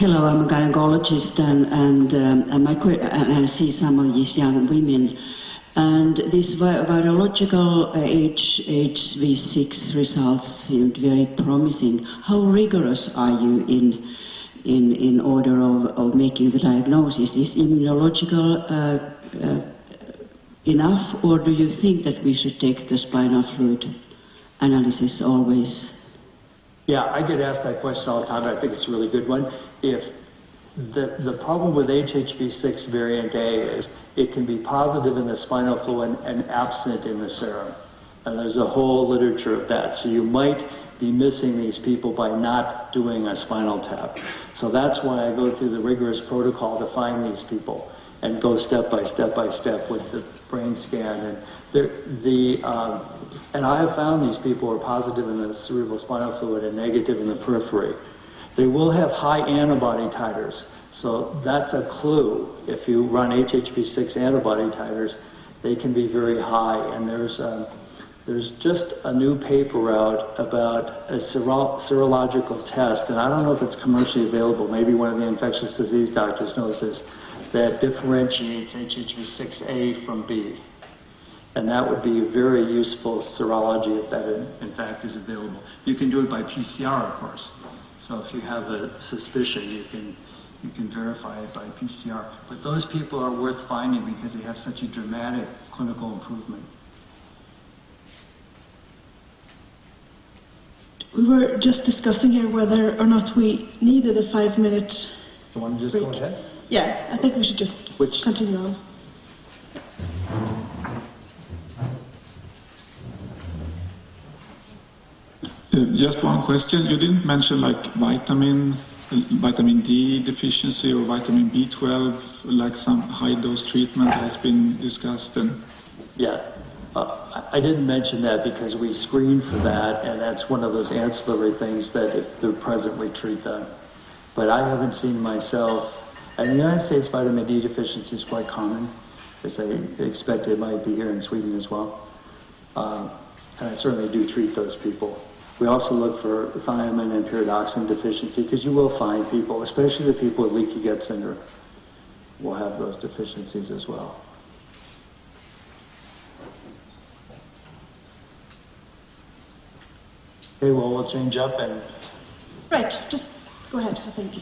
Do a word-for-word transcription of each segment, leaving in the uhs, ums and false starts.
Hello, I'm a gynecologist, and, and, um, and, my, and I see some of these young women. And these vi virological uh, H H V six results seemed very promising. How rigorous are you in, in, in order of, of making the diagnosis? Is immunological uh, uh, enough, or do you think that we should take the spinal fluid analysis always? Yeah, I get asked that question all the time, and I think it's a really good one. If the, the problem with H H V six variant A is it can be positive in the spinal fluid and absent in the serum. And there's a whole literature of that. So you might be missing these people by not doing a spinal tap. So that's why I go through the rigorous protocol to find these people and go step by step by step with the brain scan. And the, the um, and I have found these people are positive in the cerebral spinal fluid and negative in the periphery. They will have high antibody titers, so that's a clue. If you run H H V six antibody titers, they can be very high. And there's um, there's just a new paper out about a sero serological test, and I don't know if it's commercially available. Maybe one of the infectious disease doctors knows this, that differentiates H H V six A from B. And that would be a very useful serology if that, in, in fact, is available. You can do it by P C R, of course. So if you have a suspicion, you can, you can verify it by P C R. But those people are worth finding because they have such a dramatic clinical improvement. We were just discussing here whether or not we needed a five-minute You want to just break. Go ahead? Yeah, I think we should just Which? continue on. Uh, just one question. You didn't mention like vitamin, vitamin D deficiency or vitamin B twelve, like some high-dose treatment has been discussed. And yeah, uh, I didn't mention that because we screen for that, and that's one of those ancillary things that if they're present, we treat them. But I haven't seen myself. In the United States, vitamin D deficiency is quite common, as I expect it might be here in Sweden as well. Um, and I certainly do treat those people. We also look for thiamine and pyridoxine deficiency, because you will find people, especially the people with leaky gut syndrome, will have those deficiencies as well. Okay, well, we'll change up and... Right, just go ahead, I think.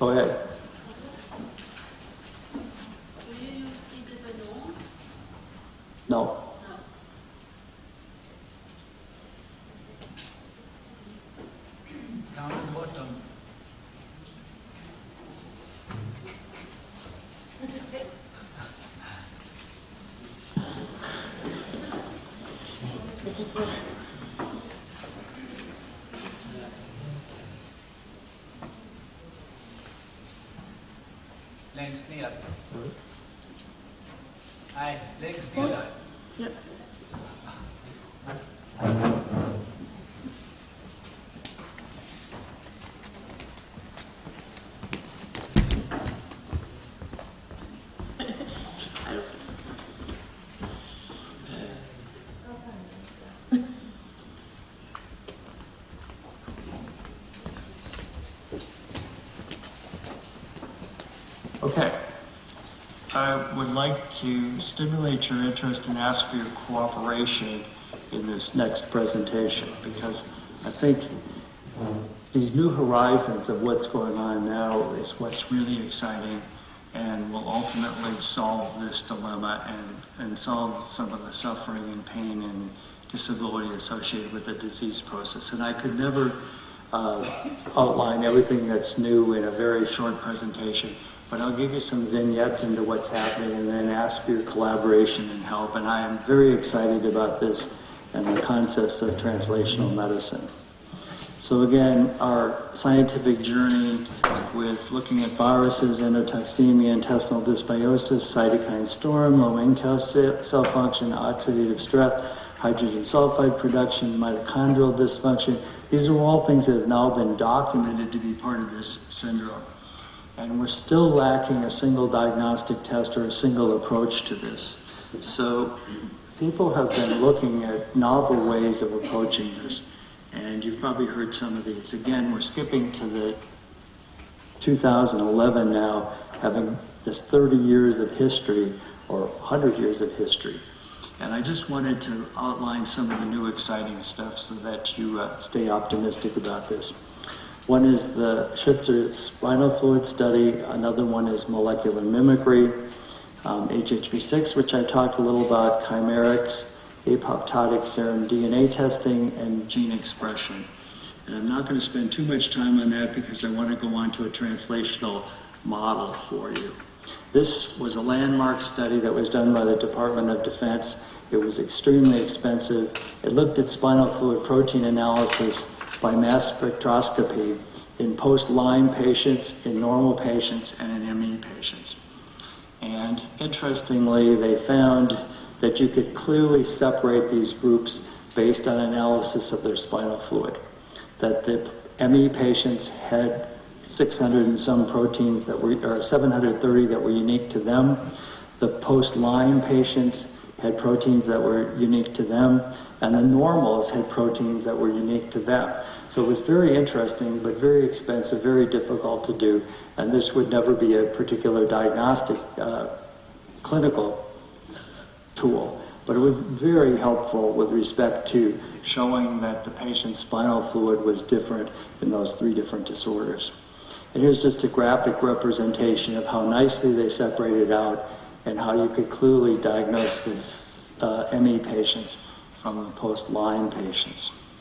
Go ahead. No. Down at the bottom. Längst ner. Nej, längst ner där. Yep. I would like to stimulate your interest and ask for your cooperation in this next presentation, because I think these new horizons of what's going on now is what's really exciting and will ultimately solve this dilemma and, and solve some of the suffering and pain and disability associated with the disease process. And I could never uh, outline everything that's new in a very short presentation. But I'll give you some vignettes into what's happening and then ask for your collaboration and help. And I am very excited about this and the concepts of translational medicine. So again, our scientific journey with looking at viruses, endotoxemia, intestinal dysbiosis, cytokine storm, low N K cell function, oxidative stress, hydrogen sulfide production, mitochondrial dysfunction. These are all things that have now been documented to be part of this syndrome. And we're still lacking a single diagnostic test or a single approach to this. So people have been looking at novel ways of approaching this, and you've probably heard some of these. Again, we're skipping to the two thousand eleven now, having this thirty years of history, or one hundred years of history. And I just wanted to outline some of the new exciting stuff so that you uh, stay optimistic about this. One is the Schützer spinal fluid study. Another one is molecular mimicry. Um, H H V six, which I talked a little about, chimerics, apoptotic serum D N A testing, and gene expression. And I'm not going to spend too much time on that because I want to go on to a translational model for you. This was a landmark study that was done by the Department of Defense. It was extremely expensive. It looked at spinal fluid protein analysis by mass spectroscopy in post-Lyme patients, in normal patients, and in M E patients. And interestingly, they found that you could clearly separate these groups based on analysis of their spinal fluid, that the M E patients had six hundred and some proteins that were, or seven hundred thirty that were unique to them. The post-Lyme patients had proteins that were unique to them, and the normals had proteins that were unique to them. So it was very interesting, but very expensive, very difficult to do, and this would never be a particular diagnostic uh, clinical tool. But it was very helpful with respect to showing that the patient's spinal fluid was different in those three different disorders. And here's just a graphic representation of how nicely they separated out and how you could clearly diagnose these uh, M E patients from the post-Lyme patients.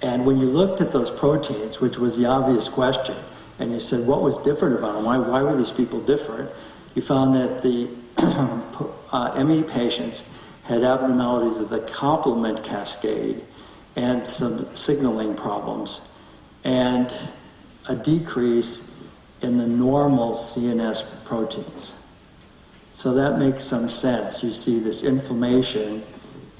And when you looked at those proteins, which was the obvious question, and you said, what was different about them? Why, why were these people different? You found that the uh, M E patients had abnormalities of the complement cascade and some signaling problems, and a decrease in the normal C N S proteins. So that makes some sense. You see this inflammation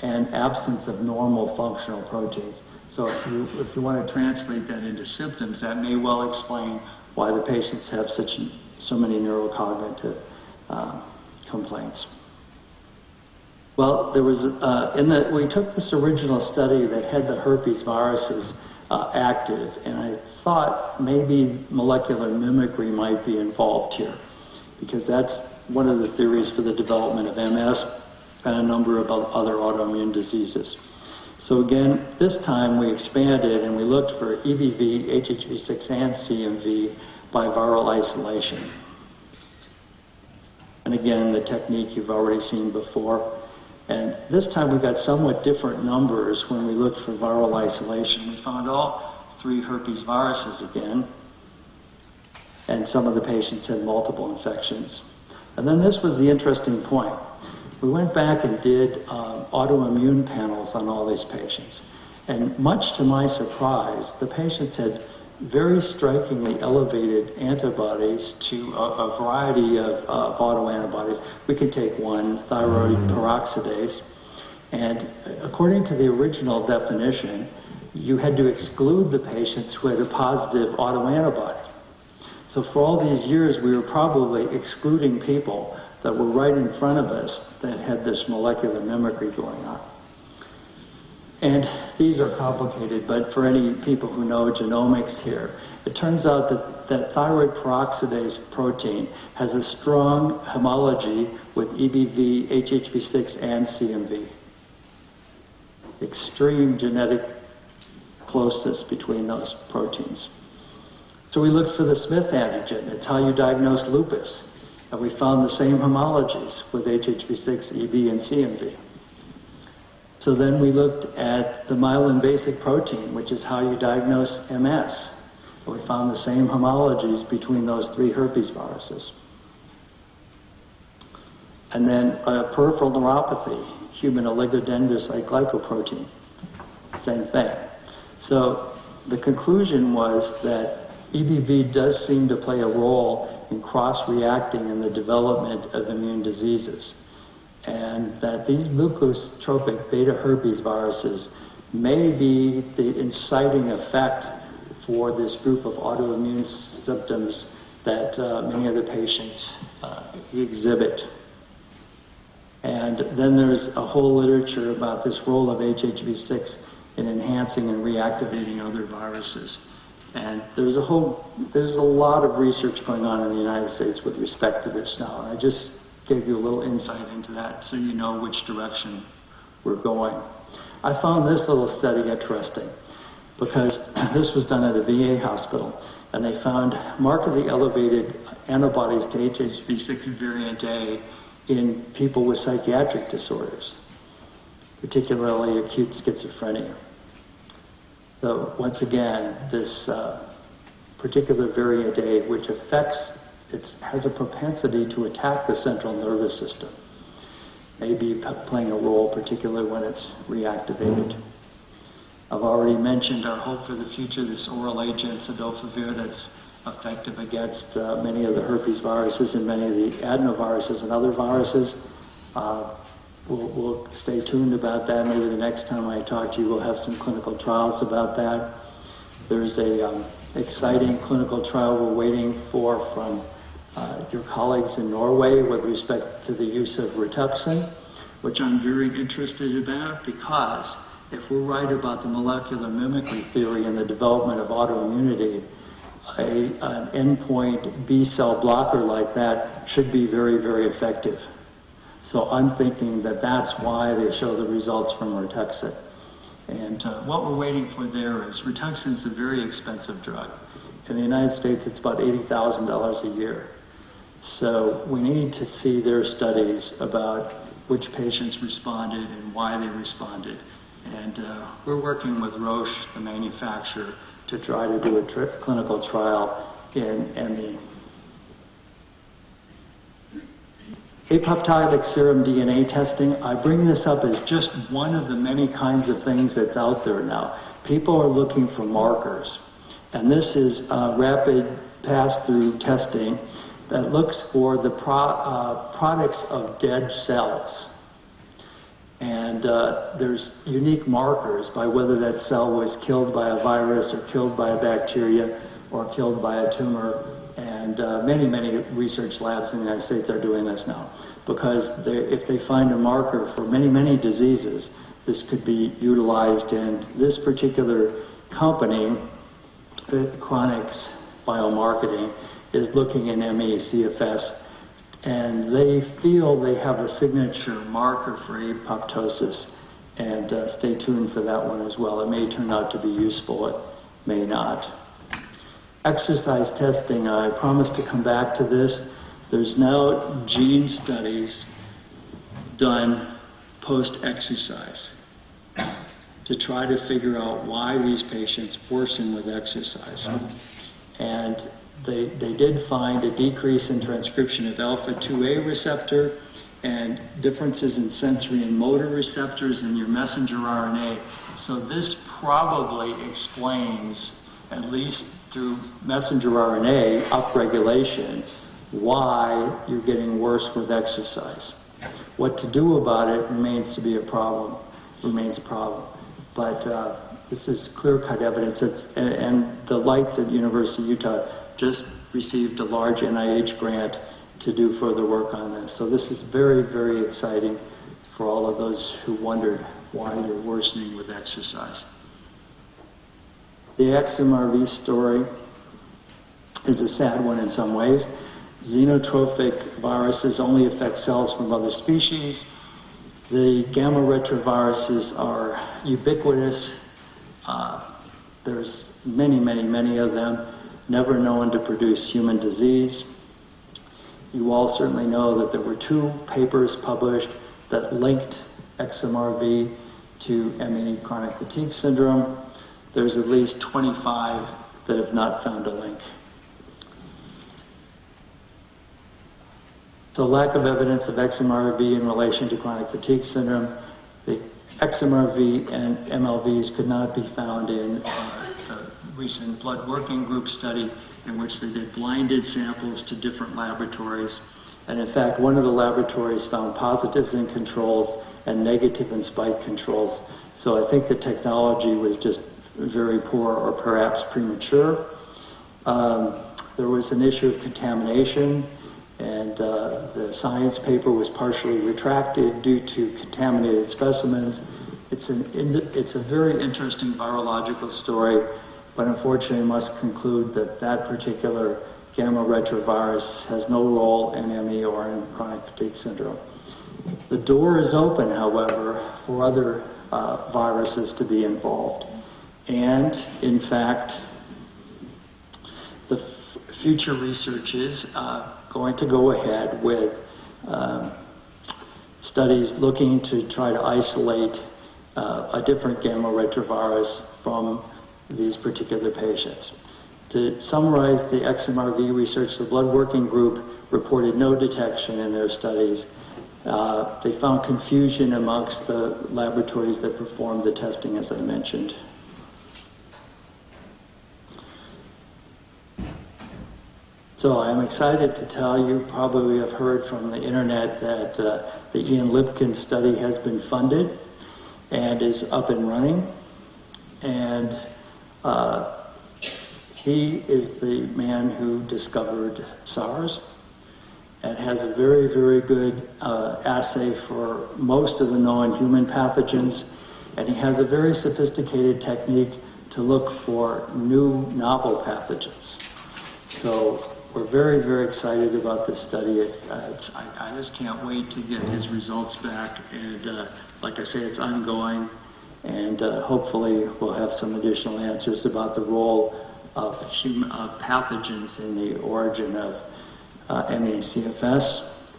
and absence of normal functional proteins. So if you, if you want to translate that into symptoms, that may well explain why the patients have such so many neurocognitive uh, complaints. Well, there was, uh, in the, we took this original study that had the herpes viruses uh, active, and I thought maybe molecular mimicry might be involved here, because that's one of the theories for the development of M S and a number of other autoimmune diseases. So again, this time we expanded and we looked for E B V, H H V six, and C M V by viral isolation. And again, the technique you've already seen before. And this time we got somewhat different numbers when we looked for viral isolation. We found all three herpes viruses again, and some of the patients had multiple infections. And then this was the interesting point. We went back and did um, autoimmune panels on all these patients. And much to my surprise, the patients had very strikingly elevated antibodies to a, a variety of, uh, of autoantibodies. We could take one, thyroid peroxidase. And according to the original definition, you had to exclude the patients who had a positive autoantibody. So for all these years, we were probably excluding people that were right in front of us that had this molecular mimicry going on. And these are complicated, but for any people who know genomics here, it turns out that, that thyroid peroxidase protein has a strong homology with E B V, H H V six, and C M V. Extreme genetic closeness between those proteins. So we looked for the Smith antigen. It's how you diagnose lupus. And we found the same homologies with H H V six, E B, and C M V. So then we looked at the myelin basic protein, which is how you diagnose M S. And we found the same homologies between those three herpes viruses. And then uh, peripheral neuropathy, human oligodendrocyte glycoprotein, same thing. So the conclusion was that E B V does seem to play a role in cross-reacting in the development of immune diseases, and that these leukotropic beta herpes viruses may be the inciting effect for this group of autoimmune symptoms that uh, many of the patients uh, exhibit. And then there's a whole literature about this role of H H V six in enhancing and reactivating other viruses. And there's a whole, there's a lot of research going on in the United States with respect to this now. And I just gave you a little insight into that so you know which direction we're going. I found this little study interesting because this was done at a V A hospital, and they found markedly elevated antibodies to H H V six variant A in people with psychiatric disorders, particularly acute schizophrenia. So once again, this uh, particular variant A, which affects, it has a propensity to attack the central nervous system, may be playing a role, particularly when it's reactivated. I've already mentioned our hope for the future, this oral agent, Cidofovir, that's effective against uh, many of the herpes viruses and many of the adenoviruses and other viruses. Uh, we'll, we'll stay tuned about that. Maybe the next time I talk to you, we'll have some clinical trials about that. There's a um, exciting clinical trial we're waiting for from uh, your colleagues in Norway with respect to the use of Rituxan, which I'm very interested about, because if we're right about the molecular mimicry theory and the development of autoimmunity, A, an endpoint B cell blocker like that should be very, very effective. So I'm thinking that that's why they show the results from Rituxan. And uh, what we're waiting for there is, Rituxan is a very expensive drug. In the United States, it's about eighty thousand dollars a year. So we need to see their studies about which patients responded and why they responded. And uh, we're working with Roche, the manufacturer, to try to do a tri clinical trial in M E. Apoptotic serum D N A testing. I bring this up as just one of the many kinds of things that's out there now. People are looking for markers. And this is uh, rapid pass-through testing that looks for the pro uh, products of dead cells. And uh, there's unique markers by whether that cell was killed by a virus or killed by a bacteria or killed by a tumor. And uh, many, many research labs in the United States are doing this now, because they, if they find a marker for many, many diseases, this could be utilized. And this particular company, Chronix Biomarketing, is looking in M E C F S. And they feel they have a signature marker for apoptosis. And uh, stay tuned for that one as well. It may turn out to be useful, it may not. Exercise testing, I promise to come back to this. There's now gene studies done post-exercise to try to figure out why these patients worsen with exercise. And They, they did find a decrease in transcription of alpha two A receptor and differences in sensory and motor receptors in your messenger R N A. So this probably explains, at least through messenger R N A upregulation, why you're getting worse with exercise. What to do about it remains to be a problem, remains a problem. But uh, this is clear-cut evidence. It's, and, and the lights at University of Utah just received a large N I H grant to do further work on this. So this is very, very exciting for all of those who wondered why you're worsening with exercise. The X M R V story is a sad one in some ways. Xenotrophic viruses only affect cells from other species. The gamma retroviruses are ubiquitous. Uh, there's many, many, many of them. Never known to produce human disease. You all certainly know that there were two papers published that linked X M R V to M E chronic fatigue syndrome. There's at least twenty-five that have not found a link. So lack of evidence of X M R V in relation to chronic fatigue syndrome. The X M R V and M L Vs could not be found in uh, recent blood working group study in which they did blinded samples to different laboratories. And in fact, one of the laboratories found positives in controls and negative in spike controls. So I think the technology was just very poor or perhaps premature. Um, there was an issue of contamination and uh, the science paper was partially retracted due to contaminated specimens. It's, an, it's a very interesting virological story, but unfortunately must conclude that that particular gamma retrovirus has no role in M E or in chronic fatigue syndrome. The door is open, however, for other uh, viruses to be involved. And, in fact, the f future research is uh, going to go ahead with um, studies looking to try to isolate uh, a different gamma retrovirus from these particular patients. To summarize the X M R V research, the blood working group reported no detection in their studies. Uh, they found confusion amongst the laboratories that performed the testing, as I mentioned. So I'm excited to tell you, probably have heard from the internet, that uh, the Ian Lipkin study has been funded and is up and running. And uh, he is the man who discovered SARS and has a very, very good uh, assay for most of the known human pathogens. And he has a very sophisticated technique to look for new novel pathogens. So we're very, very excited about this study. It, uh, it's, I, I just can't wait to get his results back. And uh, like I say, it's ongoing. And uh, hopefully we'll have some additional answers about the role of, human, of pathogens in the origin of Uh, M E C F S.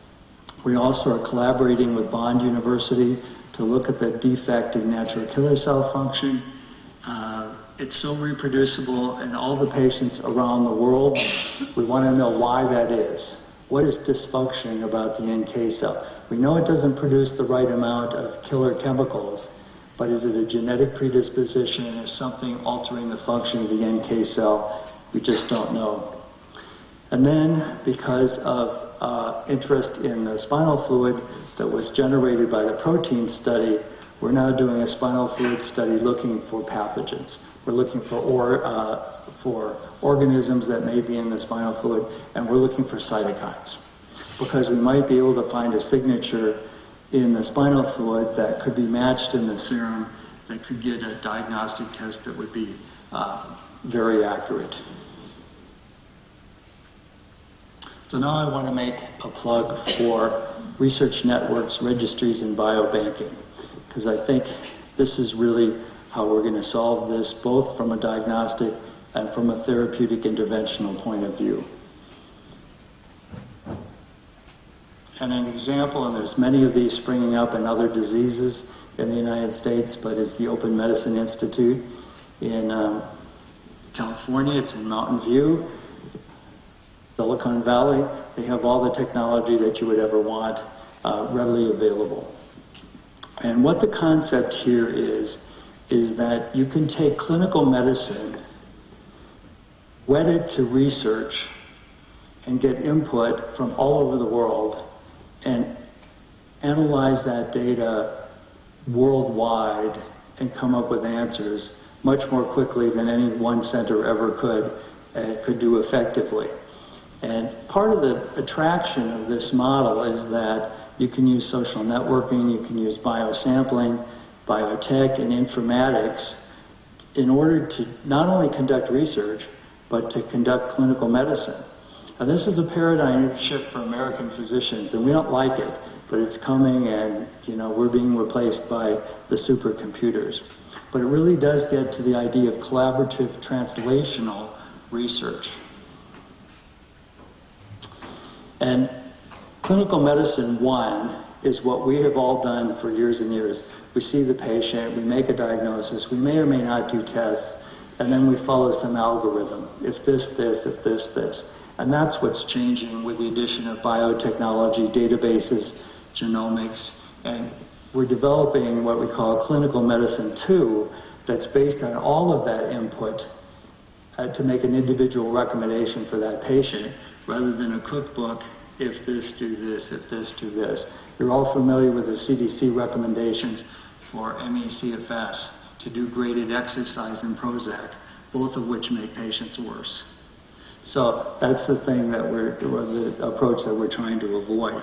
We also are collaborating with Bond University to look at the defect in natural killer cell function. Uh, it's so reproducible in all the patients around the world. We want to know why that is. What is dysfunction about the N K cell? We know it doesn't produce the right amount of killer chemicals, but is it a genetic predisposition? Is something altering the function of the N K cell? We just don't know. And then, because of uh, interest in the spinal fluid that was generated by the protein study, we're now doing a spinal fluid study looking for pathogens. We're looking for, or, uh, for organisms that may be in the spinal fluid, and we're looking for cytokines, because we might be able to find a signature in the spinal fluid that could be matched in the serum that could get a diagnostic test that would be uh, very accurate. So now I want to make a plug for research networks, registries, and biobanking, because I think this is really how we're going to solve this, both from a diagnostic and from a therapeutic interventional point of view. And an example, and there's many of these springing up in other diseases in the United States, but it's the Open Medicine Institute in um, California. It's in Mountain View, Silicon Valley. They have all the technology that you would ever want uh, readily available. And what the concept here is, is that you can take clinical medicine, wed it to research, and get input from all over the world, and analyze that data worldwide and come up with answers much more quickly than any one center ever could, and could do effectively. And part of the attraction of this model is that you can use social networking, you can use biosampling, biotech, and informatics in order to not only conduct research, but to conduct clinical medicine. Now, this is a paradigm shift for American physicians, and we don't like it, but it's coming, and you know, we're being replaced by the supercomputers. But it really does get to the idea of collaborative translational research. And clinical medicine, one, is what we have all done for years and years. We see the patient, we make a diagnosis, we may or may not do tests, and then we follow some algorithm. If this, this, if this, this. And that's what's changing with the addition of biotechnology, databases, genomics, and we're developing what we call clinical medicine two, that's based on all of that input uh, to make an individual recommendation for that patient, rather than a cookbook, if this, do this, if this, do this. You're all familiar with the C D C recommendations for M E C F S to do graded exercise and Prozac, both of which make patients worse. So that's the thing that we're, or the approach that we're trying to avoid.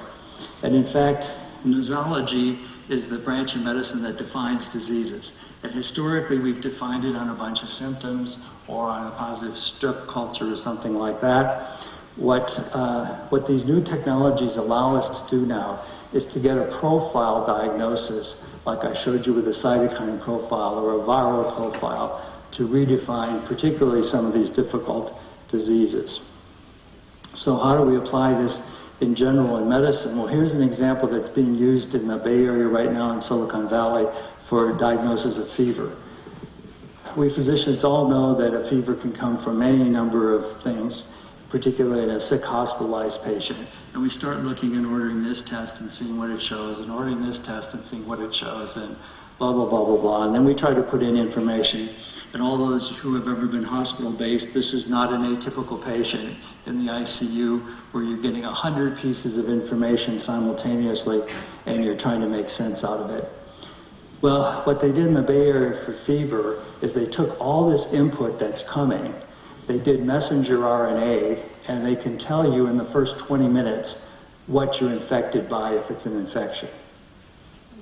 And in fact, nosology is the branch of medicine that defines diseases. And historically, we've defined it on a bunch of symptoms or on a positive strep culture or something like that. What, uh, what these new technologies allow us to do now is to get a profile diagnosis, like I showed you with a cytokine profile or a viral profile, to redefine particularly some of these difficult diseases. So how do we apply this in general in medicine? Well, here's an example that's being used in the Bay Area right now in Silicon Valley for diagnosis of fever. We physicians all know that a fever can come from any number of things, particularly in a sick hospitalized patient. And we start looking and ordering this test and seeing what it shows, and ordering this test and seeing what it shows, and blah, blah, blah, blah, blah. And then we try to put in information. And all those who have ever been hospital-based, this is not an atypical patient in the I C U where you're getting one hundred pieces of information simultaneously and you're trying to make sense out of it. Well, what they did in the Bay Area for fever is they took all this input that's coming, they did messenger R N A, and they can tell you in the first twenty minutes what you're infected by if it's an infection.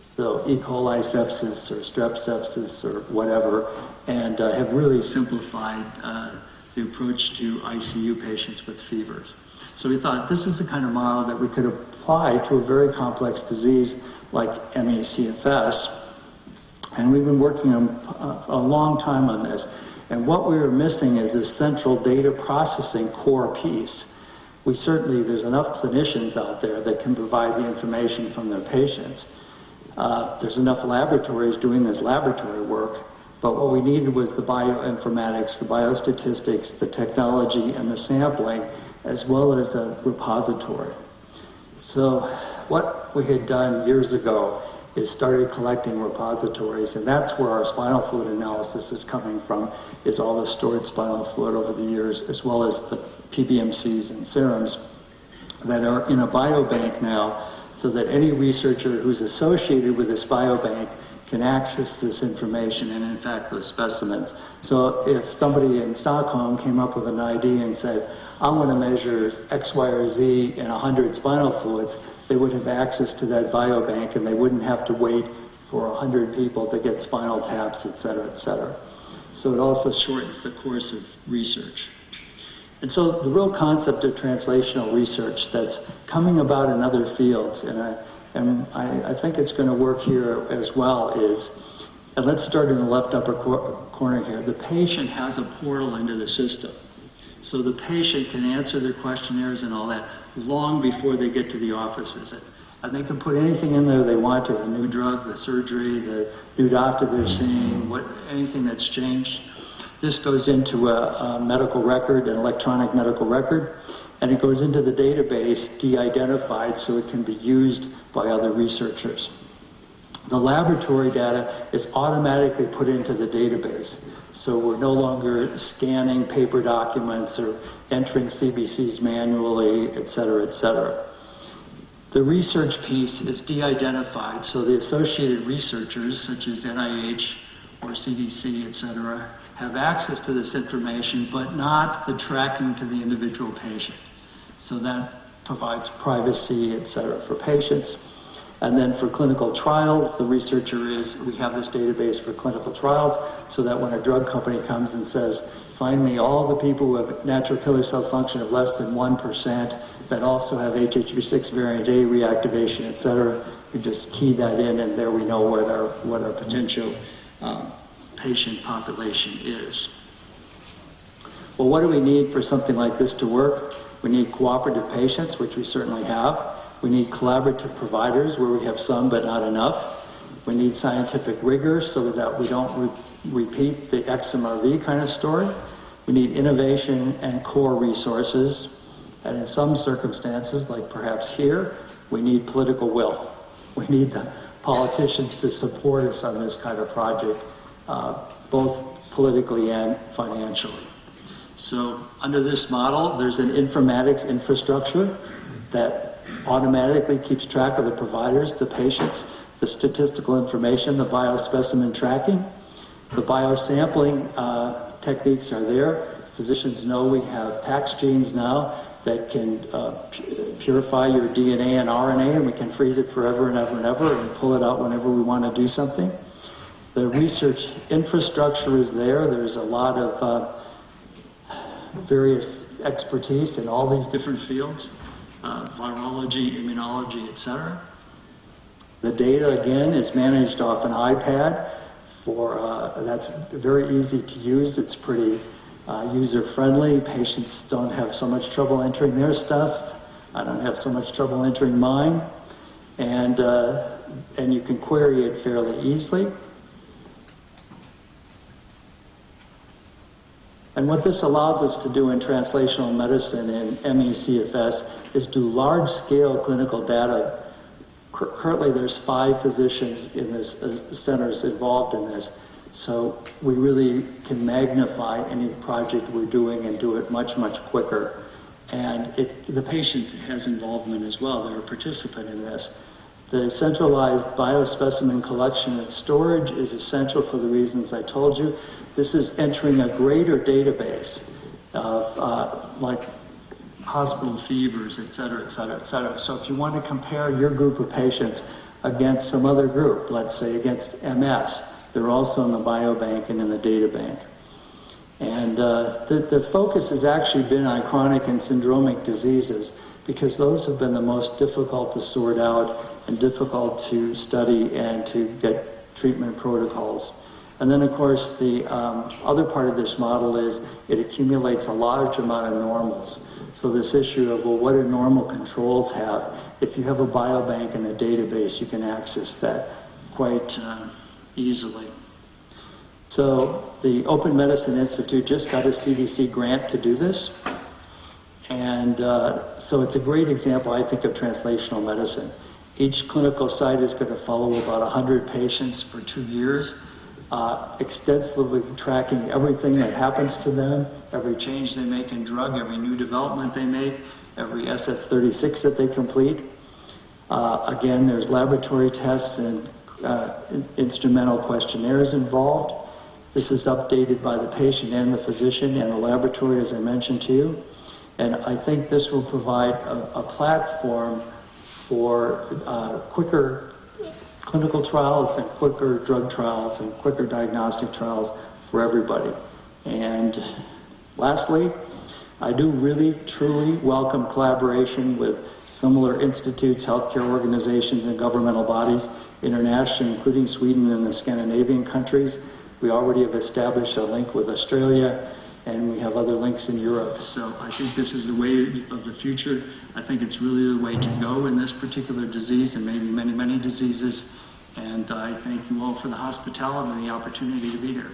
So E. coli sepsis or strep sepsis or whatever, and uh, have really simplified uh, the approach to I C U patients with fevers. So we thought this is the kind of model that we could apply to a very complex disease like M E C F S, and we've been working on, uh, a long time on this. And what we were missing is this central data processing core piece. We certainly, there's enough clinicians out there that can provide the information from their patients. Uh, there's enough laboratories doing this laboratory work, but what we needed was the bioinformatics, the biostatistics, the technology, and the sampling, as well as a repository. So what we had done years ago is started collecting repositories, and that's where our spinal fluid analysis is coming from, is all the stored spinal fluid over the years, as well as the P B M Cs and serums that are in a biobank now, so that any researcher who's associated with this biobank can access this information and, in fact, those specimens. So if somebody in Stockholm came up with an idea and said, I want to measure X, Y, or Z in one hundred spinal fluids, they would have access to that biobank and they wouldn't have to wait for one hundred people to get spinal taps, et cetera, et cetera. So it also shortens the course of research. And so the real concept of translational research that's coming about in other fields, and I, and I, I think it's going to work here as well, is, and let's start in the left upper cor corner here, the patient has a portal into the system. So the patient can answer their questionnaires and all that long before they get to the office visit. And they can put anything in there they want to, the new drug, the surgery, the new doctor they're seeing, what, anything that's changed. This goes into a, a medical record, an electronic medical record, and it goes into the database, de-identified, so it can be used by other researchers. The laboratory data is automatically put into the database, so we're no longer scanning paper documents or entering C B Cs manually, et cetera, et cetera. The research piece is de-identified, so the associated researchers, such as N I H or C D C, et cetera, have access to this information, but not the tracking to the individual patient. So that provides privacy, et cetera, for patients. And then for clinical trials, the researcher is, we have this database for clinical trials, so that when a drug company comes and says, find me all the people who have natural killer cell function of less than one percent that also have H H V six variant A reactivation, et cetera, we just key that in, and there we know what our, what our potential um, patient population is. Well, what do we need for something like this to work? We need cooperative patients, which we certainly have. We need collaborative providers, where we have some but not enough. We need scientific rigor so that we don't re repeat the X M R V kind of story. We need innovation and core resources. And in some circumstances, like perhaps here, we need political will. We need the politicians to support us on this kind of project, Uh, both politically and financially. So under this model, there's an informatics infrastructure that automatically keeps track of the providers, the patients, the statistical information, the biospecimen tracking. The biosampling uh, techniques are there physicians know we have PAX genes now that can uh, pu purify your D N A and R N A, and we can freeze it forever and ever and ever and pull it out whenever we want to do something. The research infrastructure is there. There's a lot of uh, various expertise in all these different fields, uh, virology, immunology, et cetera. The data, again, is managed off an iPad. For uh, that's very easy to use. It's pretty uh, user-friendly. Patients don't have so much trouble entering their stuff. I don't have so much trouble entering mine. And, uh, and you can query it fairly easily. And what this allows us to do in translational medicine in M E C F S is do large-scale clinical data. Currently, there's five physicians in this uh, centers involved in this, so we really can magnify any project we're doing and do it much, much quicker. And it, the patient has involvement as well. They're a participant in this. The centralized biospecimen collection and storage is essential for the reasons I told you. This is entering a greater database of uh, like hospital fevers, et cetera, et cetera, et cetera. So if you want to compare your group of patients against some other group, let's say against M S, they're also in the biobank and in the data bank. And uh, the, the focus has actually been on chronic and syndromic diseases because those have been the most difficult to sort out and difficult to study and to get treatment protocols. And then, of course, the um, other part of this model is it accumulates a large amount of normals. So this issue of, well, what do normal controls have? If you have a biobank and a database, you can access that quite uh, easily. So the Open Medicine Institute just got a C D C grant to do this. And uh, so it's a great example, I think, of translational medicine. Each clinical site is going to follow about one hundred patients for two years. Uh, extensively tracking everything that happens to them, every change they make in drug, every new development they make, every S F thirty-six that they complete. Uh, again, there's laboratory tests and uh, instrumental questionnaires involved. This is updated by the patient and the physician and the laboratory, as I mentioned to you. And I think this will provide a, a platform for uh, quicker clinical trials and quicker drug trials and quicker diagnostic trials for everybody. And lastly, I do really, truly welcome collaboration with similar institutes, healthcare organizations, and governmental bodies internationally, including Sweden and the Scandinavian countries. We already have established a link with Australia, and we have other links in Europe. So I think this is the way of the future. I think it's really the way to go in this particular disease and maybe many, many diseases. And I thank you all for the hospitality and the opportunity to be here.